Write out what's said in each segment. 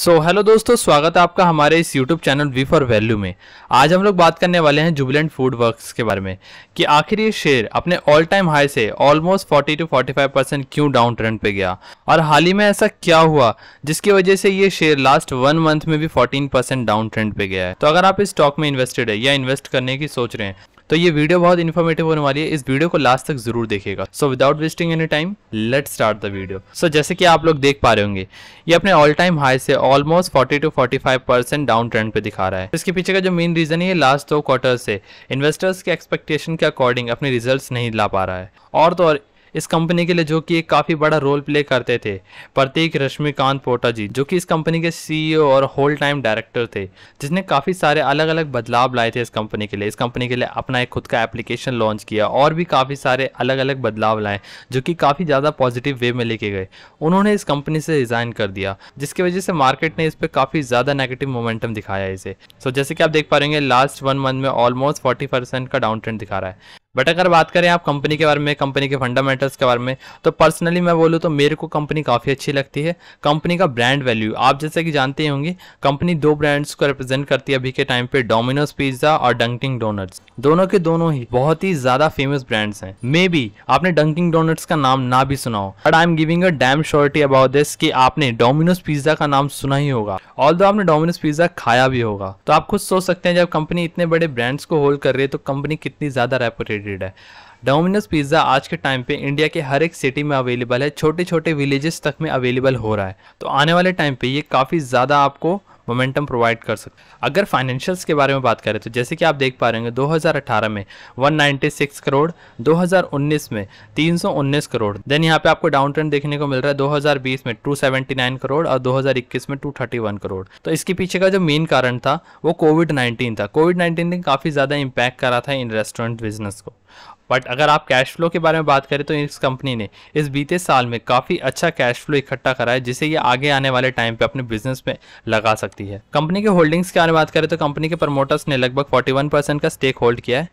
So hello दोस्तों, स्वागत है आपका हमारे इस YouTube channel V for Value में। आज हम लोग बात करने वाले हैं जुबिलेंट फूडवर्क्स के बारे में कि आखिर ये शेयर अपने ऑल टाइम हाई से ऑलमोस्ट 40 से 45% क्यों डाउन ट्रेंड पे गया और हाल ही में ऐसा क्या हुआ जिसकी वजह से ये शेयर लास्ट 1 मंथ में भी 14% डाउन ट्रेंड पे गया है। तो अगर आप इस स्टॉक में इन्वेस्टेड है या इन्वेस्ट करने की सोच रहे हैं तो ये वीडियो बहुत इन्फॉर्मेटिव होने वाली है। इस वीडियो को लास्ट तक जरूर देखिएगा। So without wasting any time let's start the video. So जैसे कि आप लोग देख पा रहे होंगे ये अपने ऑल टाइम हाई से ऑलमोस्ट 40 से 45% डाउन ट्रेंड पे दिखा रहा है। इसके पीछे का जो मेन रीजन है लास्ट 2 क्वार्टर से इन्वेस्टर्स के एक्सपेक्टेशन के अकॉर्डिंग अपने रिजल्ट नहीं ला पा रहा है। और तो और इस कंपनी के लिए जो कि एक काफ़ी बड़ा रोल प्ले करते थे प्रतीक रश्मिकांत पोटा जी, जो कि इस कंपनी के सीईओ और होल टाइम डायरेक्टर थे, जिसने काफ़ी सारे अलग अलग बदलाव लाए थे इस कंपनी के लिए। इस कंपनी के लिए अपना एक खुद का एप्लीकेशन लॉन्च किया और भी काफ़ी सारे अलग अलग बदलाव लाए जो कि काफ़ी ज़्यादा पॉजिटिव वे में लेके गए। उन्होंने इस कंपनी से रिज़ाइन कर दिया जिसकी वजह से मार्केट ने इस पर काफ़ी ज़्यादा नेगेटिव मोमेंटम दिखाया इसे। सो जैसे कि आप देख पा रहे हैं लास्ट 1 मंथ में ऑलमोस्ट 40% का डाउन ट्रेंड दिखा रहा है। बट अगर बात करें आप कंपनी के बारे में, कंपनी के फंडामेंटल्स के बारे में, तो पर्सनली मैं बोलूँ तो मेरे को कंपनी काफ़ी अच्छी लगती है। कंपनी का ब्रांड वैल्यू आप जैसे कि जानते ही होंगे, कंपनी 2 ब्रांड्स को रिप्रेजेंट करती है अभी के टाइम पे, डोमिनोज पिज़्ज़ा और डंकिन डोनट्स। दोनों के दोनों ही बहुत ही ज़्यादा फेमस ब्रांड्स हैं। मे बी आपने डंकिन डोनट्स का नाम ना भी सुना हो, but I am giving a damn surety about this कि आपने डोमिनोज पिज़्ज़ा का नाम सुना ही होगा। ऑल्दो आपने डोमिनोज पिज़्ज़ा खाया भी होगा। तो आप खुद सोच सकते हैं जब कंपनी इतने बड़े ब्रांड्स को होल्ड कर रही है तो कंपनी कितनी ज़्यादा रेपुटेड है। डोमिनोज पिज़्ज़ा आज के टाइम पे इंडिया के हर एक सिटी में अवेलेबल है, छोटे छोटे विलेजेस तक में अवेलेबल हो रहा है। तो आने वाले टाइम पे ये काफ़ी ज़्यादा आपको मोमेंटम प्रोवाइड कर सकते हैं। अगर फाइनेंशियल्स के बारे में बात करें तो जैसे कि आप देख पा रहे होंगे 2018 में 196 करोड़, 2019 में 319 करोड़, देन यहाँ पे आपको डाउन ट्रेंड देखने को मिल रहा है 2020 में 279 करोड़ और 2021 में 231 करोड़। तो इसके पीछे का जो मेन कारण था वो कोविड-19 था। कोविड-19 ने काफ़ी ज़्यादा इम्पैक्ट करा था इन रेस्टोरेंट बिजनेस को। बट अगर आप कैश फ्लो के बारे में बात करें तो इस कंपनी ने इस बीते साल में काफ़ी अच्छा कैश फ्लो इकट्ठा करा है जिसे ये आगे आने वाले टाइम पे अपने बिजनेस में लगा सकती है। कंपनी के होल्डिंग्स के बारे में बात करें तो कंपनी के प्रमोटर्स ने लगभग 41% का स्टेक होल्ड किया है।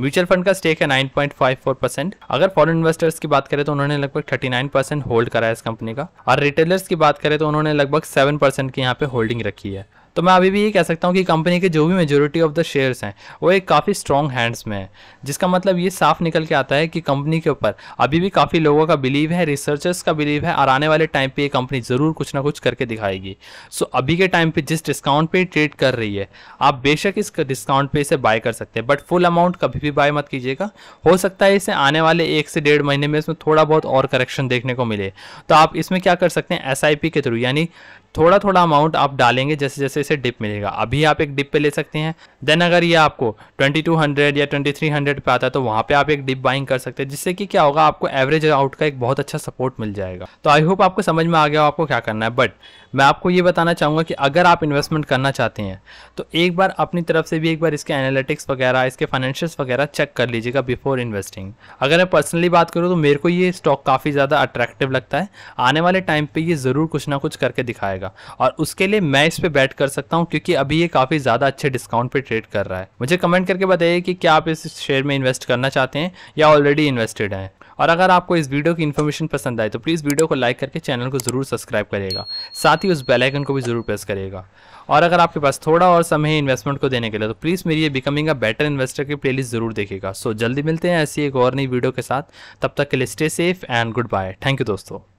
म्यूचुअल फंड का स्टेक है 9.54%। अगर फॉरेन इन्वेस्टर्स की बात करें तो उन्होंने लगभग 39% होल्ड करा है इस कंपनी का। और रिटेलर्स की बात करें तो उन्होंने लगभग 7% की यहाँ पे होल्डिंग रखी है। तो मैं अभी भी ये कह सकता हूँ कि कंपनी के जो भी मेजोरिटी ऑफ द शेयर्स हैं वो एक काफ़ी स्ट्रॉन्ग हैंड्स में है, जिसका मतलब ये साफ निकल के आता है कि कंपनी के ऊपर अभी भी काफ़ी लोगों का बिलीव है, रिसर्चर्स का बिलीव है और आने वाले टाइम पे ये कंपनी ज़रूर कुछ ना कुछ करके दिखाएगी। सो अभी के टाइम पे जिस डिस्काउंट पे ट्रेड कर रही है आप बेशक इस डिस्काउंट पे इसे बाय कर सकते हैं, बट फुल अमाउंट कभी भी बाय मत कीजिएगा। हो सकता है इसे आने वाले 1 से 1.5 महीने में इसमें थोड़ा बहुत और करेक्शन देखने को मिले। तो आप इसमें क्या कर सकते हैं, SIP के थ्रू, यानी थोड़ा थोड़ा अमाउंट आप डालेंगे जैसे जैसे इसे डिप मिलेगा। अभी आप एक डिप पे ले सकते हैं, देन अगर ये आपको 2200 या 2300 पे आता है तो वहाँ पे आप एक डिप बाइंग कर सकते हैं, जिससे कि क्या होगा आपको एवरेज आउट का एक बहुत अच्छा सपोर्ट मिल जाएगा। तो आई होप आपको समझ में आ गया आपको क्या करना है। बट मैं आपको ये बताना चाहूँगा कि अगर आप इन्वेस्टमेंट करना चाहते हैं तो एक बार अपनी तरफ से भी एक बार इसके एनालिटिक्स वगैरह, इसके फाइनेंशियल्स वगैरह चेक कर लीजिएगा बिफोर इन्वेस्टिंग। अगर मैं पर्सनली बात करूँ तो मेरे को ये स्टॉक काफ़ी ज़्यादा अट्रैक्टिव लगता है। आने वाले टाइम पर ये ज़रूर कुछ ना कुछ करके दिखाएगा और उसके लिए मैं इस पे बैट कर सकता हूं क्योंकि अभी ये काफी ज्यादा अच्छे डिस्काउंट पे ट्रेड कर रहा है। मुझे कमेंट करके बताइए कि क्या आप इस शेयर में इन्वेस्ट करना चाहते हैं या ऑलरेडी इन्वेस्टेड हैं। और अगर आपको इस वीडियो की इन्फॉर्मेशन पसंद आए तो प्लीज़ वीडियो को लाइक करके चैनल को ज़रूर सब्सक्राइब करिएगा, साथ ही उस बेल आइकन को भी ज़रूर प्रेस करिएगा। और अगर आपके पास थोड़ा और समय है इन्वेस्टमेंट को देने के लिए तो प्लीज़ मेरी ये बिकमिंग अ बेटर इन्वेस्टर की प्लेलिस्ट ज़रूर देखिएगा। सो जल्दी मिलते हैं ऐसी एक और नई वीडियो के साथ। तब तक के लिए stay safe and goodbye. Thank you दोस्तों।